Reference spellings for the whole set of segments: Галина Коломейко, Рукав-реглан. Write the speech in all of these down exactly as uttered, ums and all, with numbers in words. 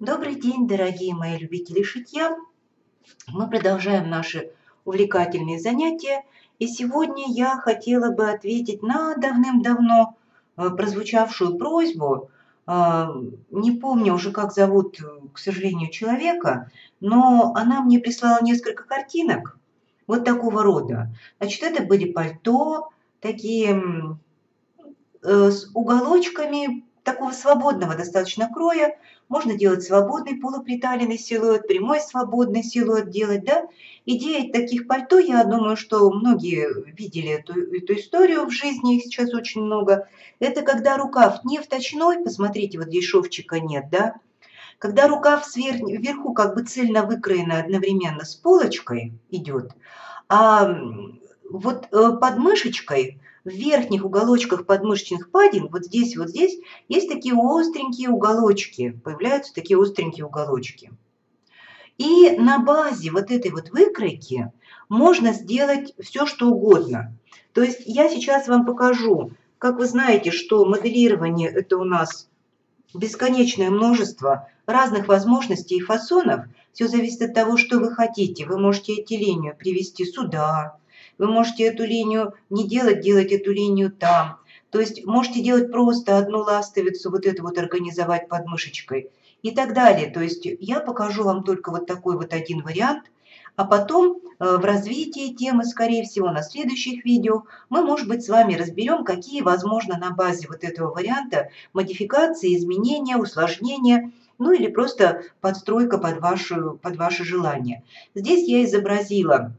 Добрый день, дорогие мои любители шитья! Мы продолжаем наши увлекательные занятия. И сегодня я хотела бы ответить на давным-давно прозвучавшую просьбу. Не помню уже, как зовут, к сожалению, человека, но она мне прислала несколько картинок вот такого рода. Значит, это были пальто, такие с уголочками такого свободного достаточно кроя. Можно делать свободный полуприталенный силуэт, прямой свободный силуэт делать, да. Идея таких пальто, я думаю, что многие видели эту, эту историю в жизни, их сейчас очень много. Это когда рукав не вточной, посмотрите, вот здесь шовчика нет, да. Когда рукав сверх, вверху как бы цельно выкроена одновременно с полочкой идет, а вот под мышечкой, в верхних уголочках подмышечных падин, вот здесь, вот здесь, есть такие остренькие уголочки, появляются такие остренькие уголочки. И на базе вот этой вот выкройки можно сделать все, что угодно. То есть я сейчас вам покажу, как вы знаете, что моделирование – это у нас бесконечное множество разных возможностей и фасонов. Все зависит от того, что вы хотите. Вы можете эти линию привести сюда. Вы можете эту линию не делать, делать эту линию там. То есть можете делать просто одну ластовицу, вот эту вот организовать подмышечкой и так далее. То есть я покажу вам только вот такой вот один вариант. А потом в развитии темы, скорее всего, на следующих видео мы, может быть, с вами разберем, какие, возможно, на базе вот этого варианта модификации, изменения, усложнения, ну или просто подстройка под вашу, под ваше желание. Здесь я изобразила...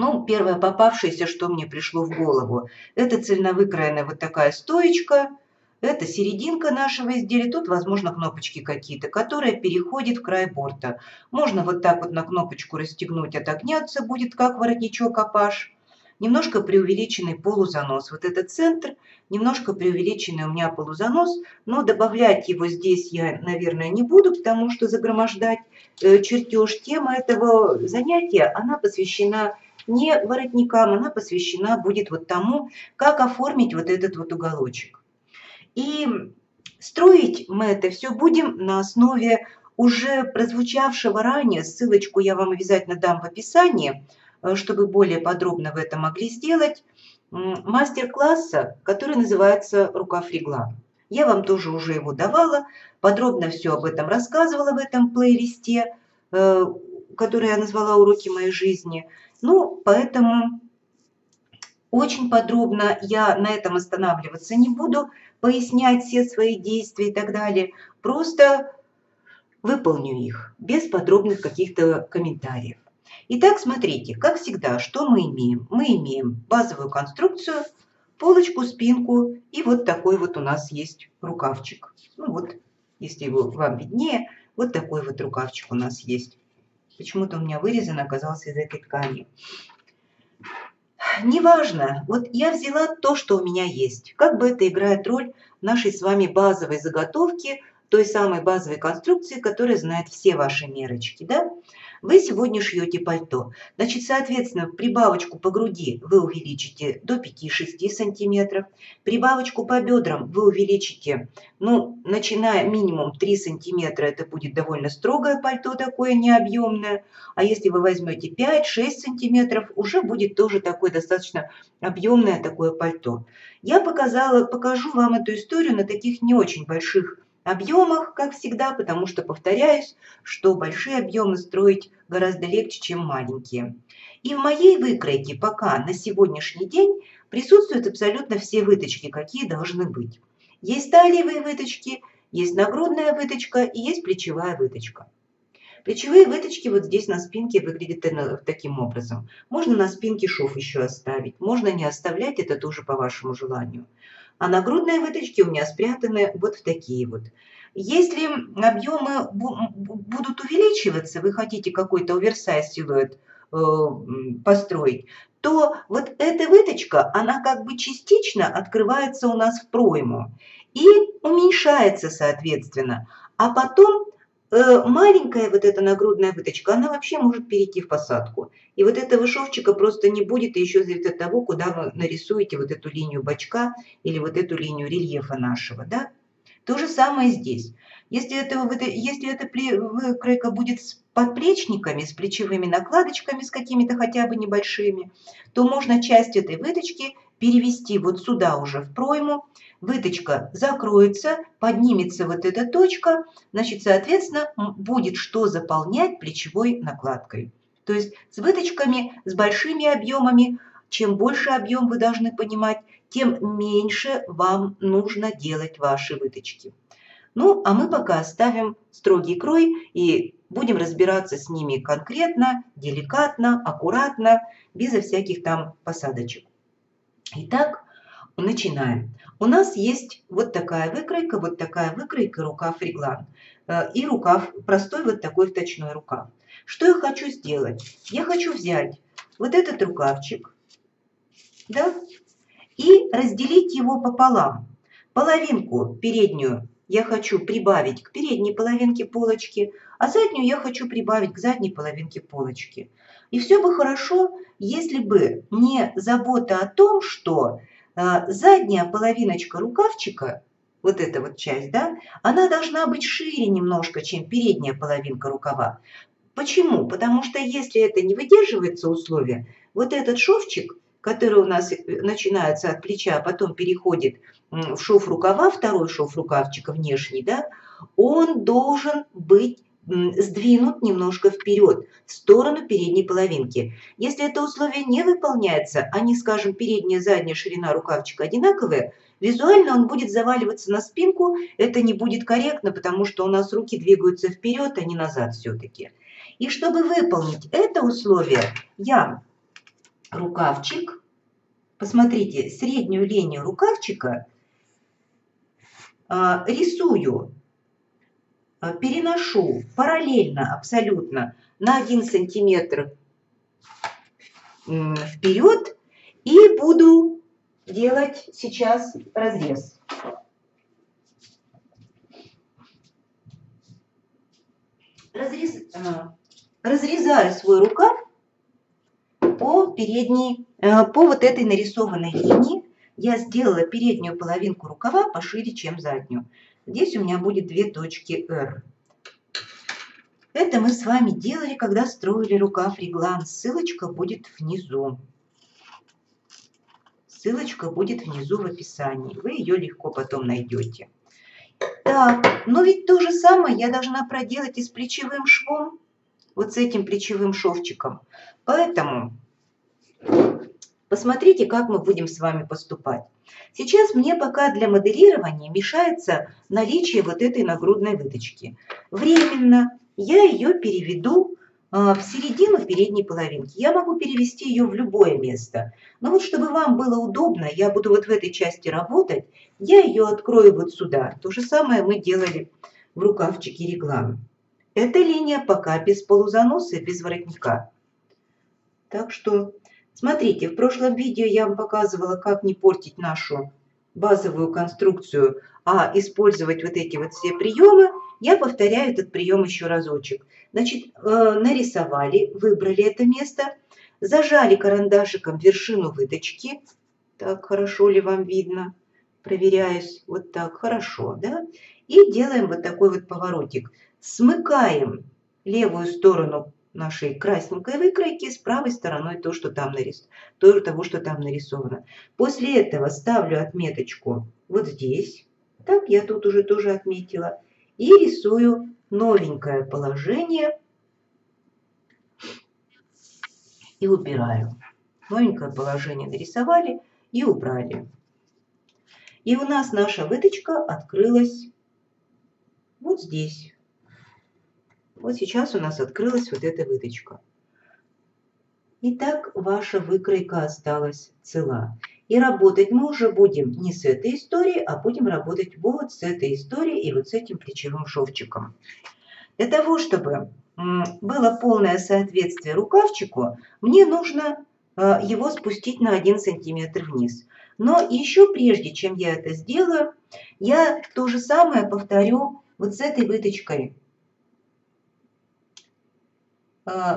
Ну, первое попавшееся, что мне пришло в голову, это цельновыкроенная вот такая стоечка, это серединка нашего изделия, тут, возможно, кнопочки какие-то, которые переходят в край борта. Можно вот так вот на кнопочку расстегнуть, отогнется будет, как воротничок апаш. Немножко преувеличенный полузанос. Вот это центр, немножко преувеличенный у меня полузанос, но добавлять его здесь я, наверное, не буду, потому что загромождать чертеж. Тема этого занятия, она посвящена... не воротникам, она посвящена будет вот тому, как оформить вот этот вот уголочек. И строить мы это все будем на основе уже прозвучавшего ранее, ссылочку я вам обязательно дам в описании, чтобы более подробно вы это могли сделать, мастер-класса, который называется «Рукав реглан». Я вам тоже уже его давала, подробно все об этом рассказывала в этом плейлисте, который я назвала «Уроки моей жизни». Ну, поэтому очень подробно я на этом останавливаться не буду, пояснять все свои действия и так далее. Просто выполню их без подробных каких-то комментариев. Итак, смотрите, как всегда, что мы имеем? Мы имеем базовую конструкцию, полочку, спинку и вот такой вот у нас есть рукавчик. Ну вот, если его вам виднее, вот такой вот рукавчик у нас есть. Почему-то у меня вырезан оказался из этой ткани. Неважно, вот я взяла то, что у меня есть. Как бы это играет роль нашей с вами базовой заготовки, той самой базовой конструкции, которая знает все ваши мерочки, да? Вы сегодня шьете пальто. Значит, соответственно, прибавочку по груди вы увеличите до пяти-шести сантиметров. Прибавочку по бедрам вы увеличите, ну, начиная минимум три сантиметра, это будет довольно строгое пальто такое, необъемное. А если вы возьмете пять-шесть сантиметров, уже будет тоже такое достаточно объемное такое пальто. Я показала, покажу вам эту историю на таких не очень больших объемах, как всегда, потому что, повторяюсь, что большие объемы строить гораздо легче, чем маленькие. И в моей выкройке пока на сегодняшний день присутствуют абсолютно все выточки, какие должны быть. Есть талиевые выточки, есть нагрудная выточка и есть плечевая выточка. Плечевые выточки вот здесь на спинке выглядят таким образом. Можно на спинке шов еще оставить, можно не оставлять, это тоже по вашему желанию. А нагрудные выточки у меня спрятаны вот в такие вот. Если объемы будут увеличиваться, вы хотите какой-то оверсайз силуэт построить, то вот эта выточка, она как бы частично открывается у нас в пройму и уменьшается, соответственно. А потом маленькая вот эта нагрудная выточка, она вообще может перейти в посадку. И вот этого шовчика просто не будет, и еще зависит от того, куда вы нарисуете вот эту линию бочка или вот эту линию рельефа нашего, да? То же самое здесь. Если это, если эта выкройка будет с подплечниками, с плечевыми накладочками, с какими-то хотя бы небольшими, то можно часть этой выточки перевести вот сюда уже в пройму. Выточка закроется, поднимется вот эта точка, значит, соответственно, будет что заполнять плечевой накладкой. То есть с выточками, с большими объемами, чем больше объем вы должны понимать, тем меньше вам нужно делать ваши выточки. Ну, а мы пока оставим строгий крой и будем разбираться с ними конкретно, деликатно, аккуратно, безо всяких там посадочек. Итак, начинаем. У нас есть вот такая выкройка, вот такая выкройка, рукав реглан и рукав простой, вот такой вточной рукав. Что я хочу сделать? Я хочу взять вот этот рукавчик, да, и разделить его пополам. Половинку переднюю я хочу прибавить к передней половинке полочки, а заднюю я хочу прибавить к задней половинке полочки. И все бы хорошо, если бы не забота о том, что э, задняя половиночка рукавчика, вот эта вот часть, да, она должна быть шире немножко, чем передняя половинка рукава. Почему? Потому что если это не выдерживается условие, вот этот шовчик, который у нас начинается от плеча, а потом переходит в шов рукава, второй шов рукавчика внешний, да, он должен быть сдвинут немножко вперед, в сторону передней половинки. Если это условие не выполняется, они, скажем, передняя и задняя ширина рукавчика одинаковые, визуально он будет заваливаться на спинку, это не будет корректно, потому что у нас руки двигаются вперед, а не назад все-таки. И чтобы выполнить это условие, я... рукавчик, посмотрите, среднюю линию рукавчика э, рисую, э, переношу параллельно абсолютно на один сантиметр э, вперед и буду делать сейчас разрез. Разрез э, разрезаю свой рукав по передней, по вот этой нарисованной линии. Я сделала переднюю половинку рукава пошире, чем заднюю. Здесь у меня будет две точки R. Это мы с вами делали, когда строили рукав реглан. Ссылочка будет внизу. Ссылочка будет внизу в описании. Вы ее легко потом найдете. Так, но ведь то же самое я должна проделать и с плечевым швом. Вот с этим плечевым шовчиком. Поэтому... посмотрите, как мы будем с вами поступать. Сейчас мне пока для моделирования мешается наличие вот этой нагрудной выточки. Временно я ее переведу в середину передней половинки. Я могу перевести ее в любое место. Но вот чтобы вам было удобно, я буду вот в этой части работать, я ее открою вот сюда. То же самое мы делали в рукавчике реглана. Эта линия пока без полузаноса, без воротника. Так что... смотрите, в прошлом видео я вам показывала, как не портить нашу базовую конструкцию, а использовать вот эти вот все приемы. Я повторяю этот прием еще разочек. Значит, нарисовали, выбрали это место, зажали карандашиком вершину выточки. Так, хорошо ли вам видно? Проверяюсь. Вот так, хорошо, да? И делаем вот такой вот поворотик. Смыкаем левую сторону нашей красненькой выкройки с правой стороной то, что там нарис... то, того, что там нарисовано. После этого ставлю отметочку вот здесь. Так, я тут уже тоже отметила. И рисую новенькое положение. И убираю. Новенькое положение нарисовали и убрали. И у нас наша выточка открылась вот здесь. Вот сейчас у нас открылась вот эта выточка. Итак, ваша выкройка осталась цела. И работать мы уже будем не с этой историей, а будем работать вот с этой историей и вот с этим плечевым шовчиком. Для того, чтобы было полное соответствие рукавчику, мне нужно его спустить на один сантиметр вниз. Но еще прежде, чем я это сделаю, я то же самое повторю вот с этой выточкой.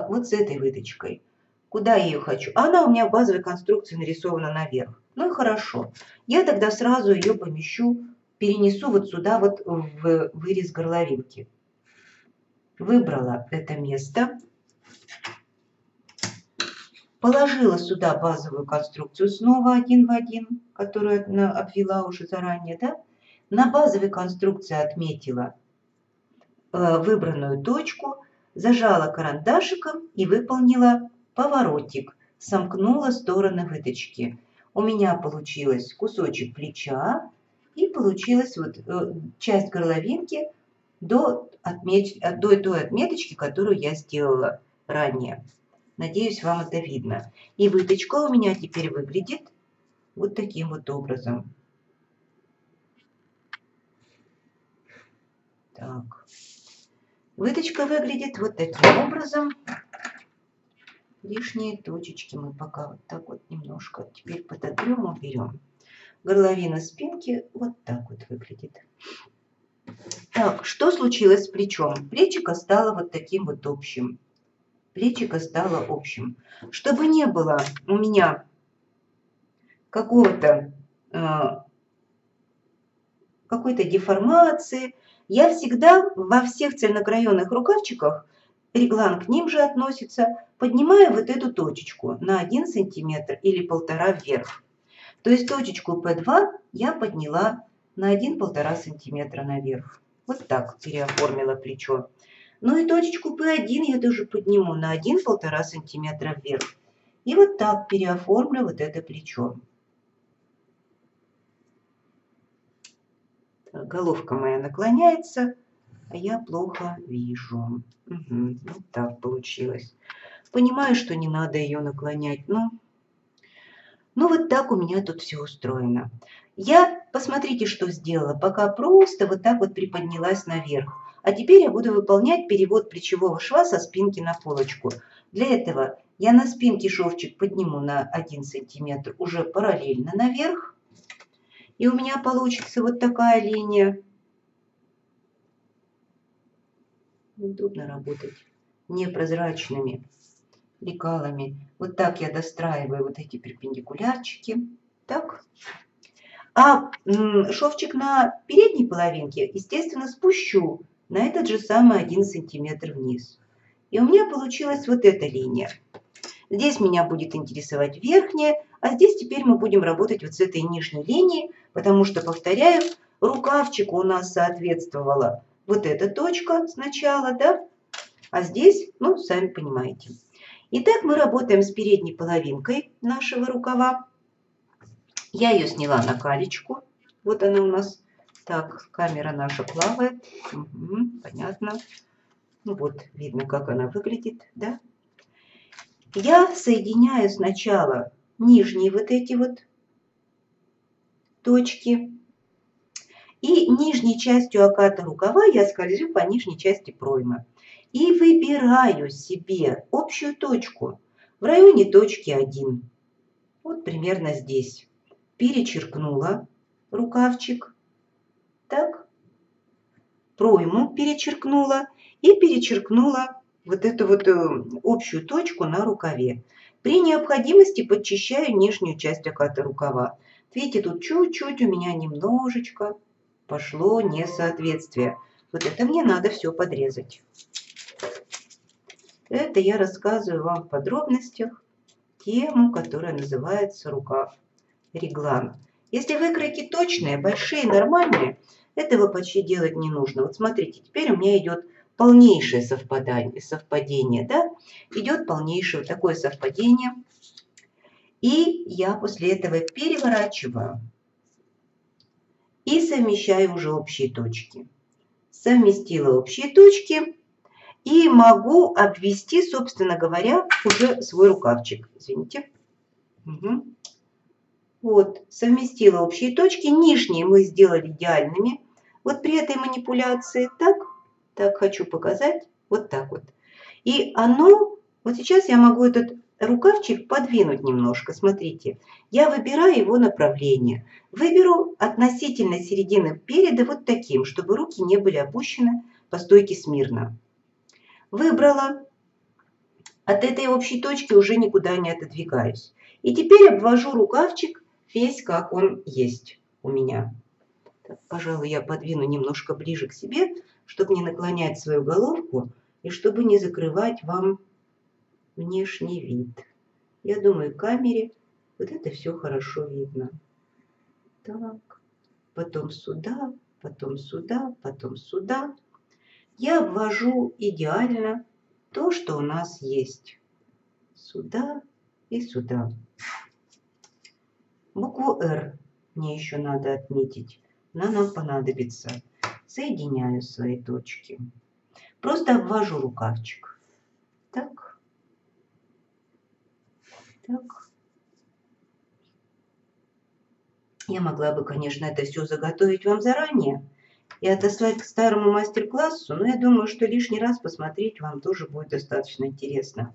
Вот с этой выточкой. Куда я ее хочу? Она у меня в базовой конструкции нарисована наверх. Ну и хорошо. Я тогда сразу ее помещу перенесу вот сюда, вот в вырез горловинки. Выбрала это место. Положила сюда базовую конструкцию снова один в один, которую обвела уже заранее, да? На базовой конструкции отметила э, выбранную точку, зажала карандашиком и выполнила поворотик, сомкнула стороны выточки. У меня получилось кусочек плеча и получилась вот э, часть горловинки до, отмеч... до той отметочки, которую я сделала ранее. Надеюсь, вам это видно. И выточка у меня теперь выглядит вот таким вот образом. Так. Выточка выглядит вот таким образом. Лишние точечки мы пока вот так вот немножко теперь подотрем, уберем. Горловина спинки вот так вот выглядит. Так, что случилось с плечом? Плечико стало вот таким вот общим. Плечико стало общим. Чтобы не было у меня какого-то э, какой-то деформации, я всегда во всех цельнокраёных рукавчиках, реглан к ним же относится, поднимаю вот эту точечку на один сантиметр или полтора вверх. То есть точечку пэ два я подняла на один-полтора сантиметра наверх. Вот так переоформила плечо. Ну и точечку пэ один я тоже подниму на один-полтора сантиметра вверх. И вот так переоформлю вот это плечо. Так, головка моя наклоняется, а я плохо вижу. Угу, вот так получилось. Понимаю, что не надо ее наклонять, но... Ну вот так у меня тут все устроено. Я, посмотрите, что сделала. Пока просто вот так вот приподнялась наверх. А теперь я буду выполнять перевод плечевого шва со спинки на полочку. Для этого я на спинке шовчик подниму на один сантиметр уже параллельно наверх. И у меня получится вот такая линия. Удобно работать непрозрачными лекалами. Вот так я достраиваю вот эти перпендикулярчики. Так. А шовчик на передней половинке, естественно, спущу на этот же самый один сантиметр вниз. И у меня получилась вот эта линия. Здесь меня будет интересовать верхняя, а здесь теперь мы будем работать вот с этой нижней линией, потому что, повторяю, рукавчику у нас соответствовала вот эта точка сначала, да, а здесь, ну, сами понимаете. Итак, мы работаем с передней половинкой нашего рукава. Я ее сняла на калечку. Вот она у нас. Так, камера наша плавает. Угу, понятно. Ну вот, видно, как она выглядит, да? Я соединяю сначала нижние вот эти вот точки. И нижней частью оката рукава я скользю по нижней части пройма. И выбираю себе общую точку в районе точки один. Вот примерно здесь. Перечеркнула рукавчик, так, пройму перечеркнула и перечеркнула вот эту вот общую точку на рукаве. При необходимости подчищаю нижнюю часть оката рукава. Видите, тут чуть-чуть у меня немножечко пошло несоответствие. Вот это мне надо все подрезать. Это я рассказываю вам в подробностях тему, которая называется рукав. Реглан. Если выкройки точные, большие, нормальные, этого почти делать не нужно. Вот смотрите, теперь у меня идет полнейшее совпадание, совпадение, да? Идет полнейшее такое совпадение. И я после этого переворачиваю и совмещаю уже общие точки. Совместила общие точки и могу обвести, собственно говоря, уже свой рукавчик. Извините. Угу. Вот, совместила общие точки. Нижние мы сделали идеальными. Вот при этой манипуляции так, так хочу показать. Вот так вот. И оно, вот сейчас я могу этот рукавчик подвинуть немножко. Смотрите, я выбираю его направление. Выберу относительно середины переда вот таким, чтобы руки не были опущены по стойке смирно. Выбрала. От этой общей точки уже никуда не отодвигаюсь. И теперь обвожу рукавчик весь, как он есть у меня. пожалуй, я подвину немножко ближе к себе, чтобы не наклонять свою головку и чтобы не закрывать вам внешний вид. Я думаю, камере вот это все хорошо видно. Так, потом сюда, потом сюда, потом сюда. Я обвожу идеально то, что у нас есть. Сюда и сюда. Букву Р мне еще надо отметить. Она нам понадобится. Соединяю свои точки. Просто обвожу рукавчик. Так. Так. Я могла бы, конечно, это все заготовить вам заранее и отослать к старому мастер-классу, но я думаю, что лишний раз посмотреть вам тоже будет достаточно интересно.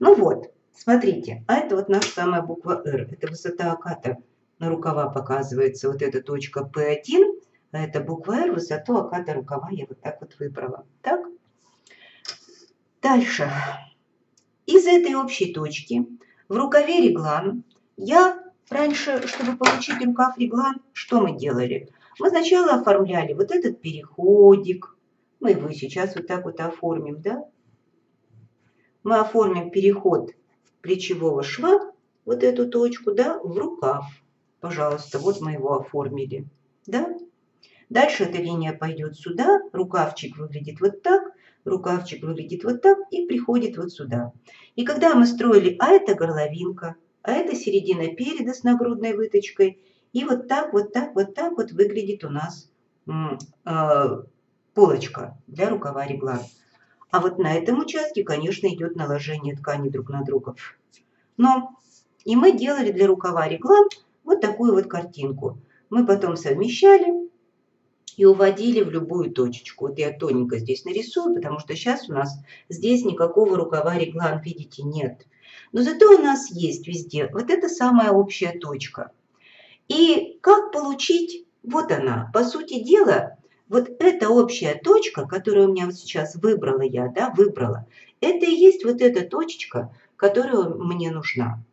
Ну вот, смотрите, а это вот наша самая буква Р. Это высота оката на рукава показывается, вот эта точка пэ один, а это буква Р, высоту оката рукава я вот так вот выбрала. Так, дальше. Из этой общей точки в рукаве реглан, я раньше, чтобы получить рукав реглан, что мы делали? Мы сначала оформляли вот этот переходик, мы его сейчас вот так вот оформим, да? Мы оформим переход плечевого шва, вот эту точку, да, в рукав. Пожалуйста, вот мы его оформили, да? Дальше эта линия пойдет сюда, рукавчик выглядит вот так, рукавчик выглядит вот так и приходит вот сюда. И когда мы строили, а это горловинка, а это середина переда с нагрудной выточкой, и вот так, вот так, вот так вот выглядит у нас э, полочка для рукава реглана. А вот на этом участке, конечно, идет наложение тканей друг на друга. Но и мы делали для рукава реглан вот такую вот картинку. Мы потом совмещали и уводили в любую точечку. Вот я тоненько здесь нарисую, потому что сейчас у нас здесь никакого рукава реглан, видите, нет. Но зато у нас есть везде вот эта самая общая точка. И как получить, вот она, по сути дела, вот эта общая точка, которую у меня вот сейчас выбрала я, да, выбрала, это и есть вот эта точечка, которая мне нужна.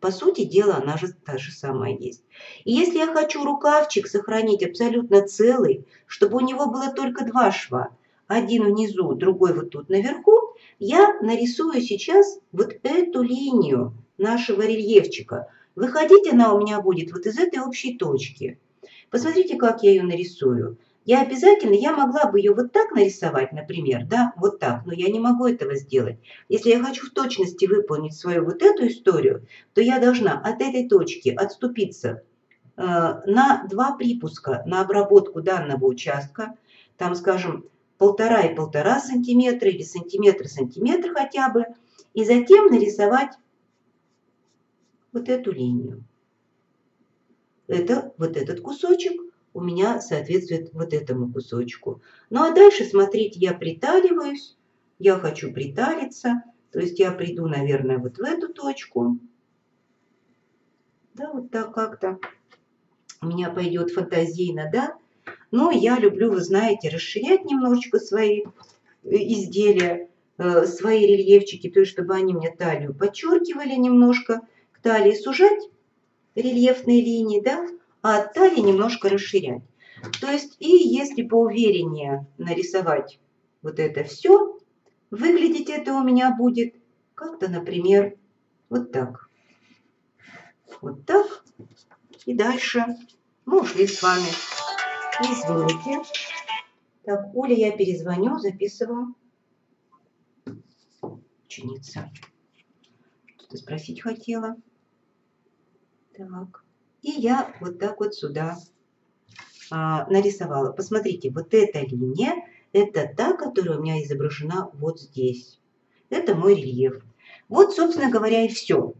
По сути дела, она же та же самая есть. И если я хочу рукавчик сохранить абсолютно целый, чтобы у него было только два шва, один внизу, другой вот тут наверху, я нарисую сейчас вот эту линию нашего рельефчика. Выходить она у меня будет вот из этой общей точки. Посмотрите, как я ее нарисую. Я обязательно, я могла бы ее вот так нарисовать, например, да, вот так, но я не могу этого сделать. Если я хочу в точности выполнить свою вот эту историю, то я должна от этой точки отступиться э, на два припуска на обработку данного участка, там, скажем, полтора и полтора сантиметра или сантиметр-сантиметр хотя бы, и затем нарисовать вот эту линию. Это вот этот кусочек у меня соответствует вот этому кусочку. Ну а дальше, смотрите, я приталиваюсь, я хочу приталиться, то есть я приду, наверное, вот в эту точку. Да, вот так как-то у меня пойдет фантазийно, да. Но я люблю, вы знаете, расширять немножечко свои изделия, свои рельефчики, то есть чтобы они мне талию подчеркивали немножко, к талии сужать рельефные линии, да, а от талии немножко расширять. То есть, и если поувереннее нарисовать вот это все, выглядеть это у меня будет как-то, например, вот так. Вот так. И дальше мы ушли с вами. Извините. Так, Оля, я перезвоню, записываю. Ученица. Что-то спросить хотела. Так. И я вот так вот сюда а, нарисовала. Посмотрите, вот эта линия, это та, которая у меня изображена вот здесь. Это мой рельеф. Вот, собственно говоря, и все.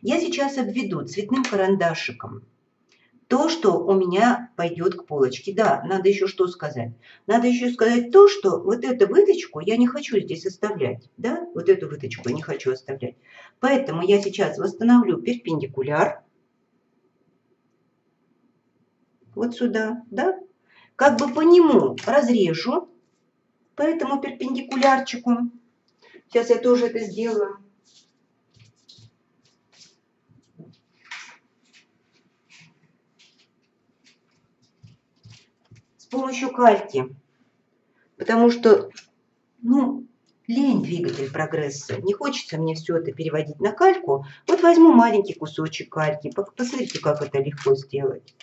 Я сейчас обведу цветным карандашиком то, что у меня пойдет к полочке. Да, надо еще что сказать. Надо еще сказать то, что вот эту выточку я не хочу здесь оставлять. Да, вот эту выточку я не хочу оставлять. Поэтому я сейчас восстановлю перпендикуляр. Вот сюда, да, как бы по нему разрежу, по этому перпендикулярчику. Сейчас я тоже это сделаю. помощью кальки, потому что, ну, лень двигатель прогресса. Не хочется мне все это переводить на кальку. Вот возьму маленький кусочек кальки. Посмотрите, как это легко сделать.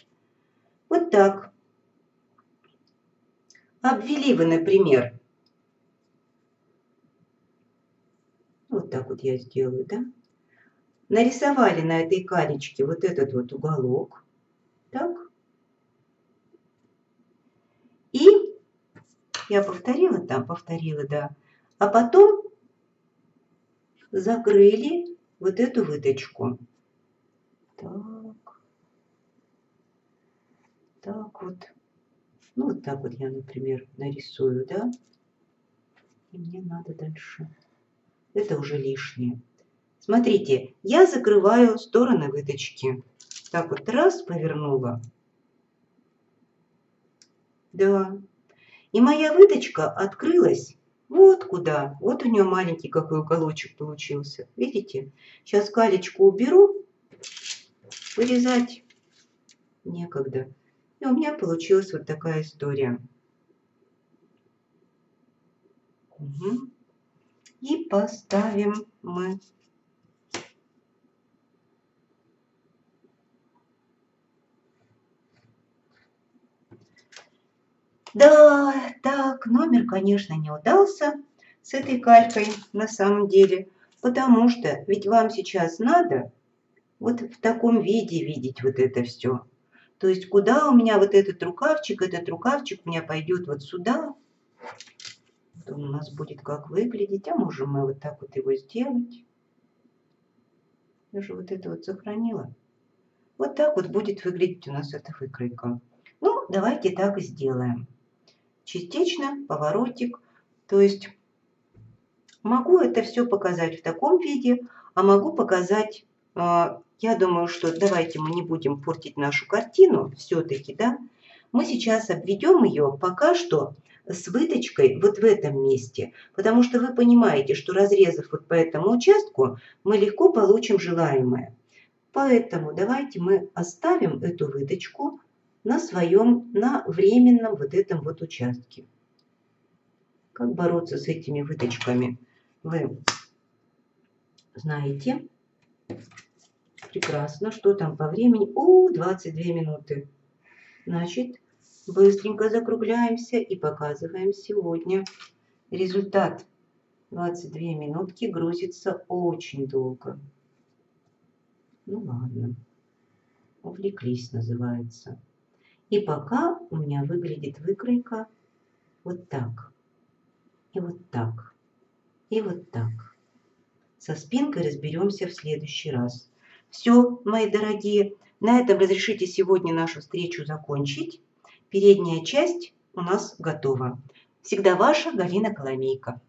Вот так. Обвели вы, например. Вот так вот я сделаю, да? Нарисовали на этой калечке вот этот вот уголок. Так. И я повторила там, повторила, да. А потом закрыли вот эту выточку. Так. Так вот. Ну, вот так вот я, например, нарисую, да? И мне надо дальше. Это уже лишнее. Смотрите, я закрываю стороны выточки. Так вот раз повернула. Да. И моя выточка открылась. Вот куда. Вот у нее маленький какой уголочек получился. Видите? Сейчас калечку уберу. Вырезать некогда. И у меня получилась вот такая история. Угу. И поставим мы да, так, номер, конечно, не удался с этой калькой на самом деле, потому что ведь вам сейчас надо вот в таком виде видеть вот это все. То есть куда у меня вот этот рукавчик, этот рукавчик у меня пойдет вот сюда. Вот он у нас будет как выглядеть, а можем мы вот так вот его сделать. Я же вот это вот сохранила. Вот так вот будет выглядеть у нас эта выкройка. Ну, давайте так и сделаем. Частично поворотик, то есть могу это все показать в таком виде, а могу показать, э, я думаю, что давайте мы не будем портить нашу картину все-таки, да. Мы сейчас обведем ее пока что с выточкой вот в этом месте, потому что вы понимаете, что разрезав вот по этому участку, мы легко получим желаемое. Поэтому давайте мы оставим эту выточку на своем, на временном вот этом вот участке. Как бороться с этими выточками, вы знаете прекрасно, что там по времени. О, двадцать две минуты. Значит, быстренько закругляемся и показываем сегодня результат. двадцать две минутки, грузится очень долго. Ну ладно, увлеклись, называется. И пока у меня выглядит выкройка вот так, и вот так, и вот так. Со спинкой разберемся в следующий раз. Все, мои дорогие, на этом разрешите сегодня нашу встречу закончить. Передняя часть у нас готова. Всегда ваша Галина Коломейко.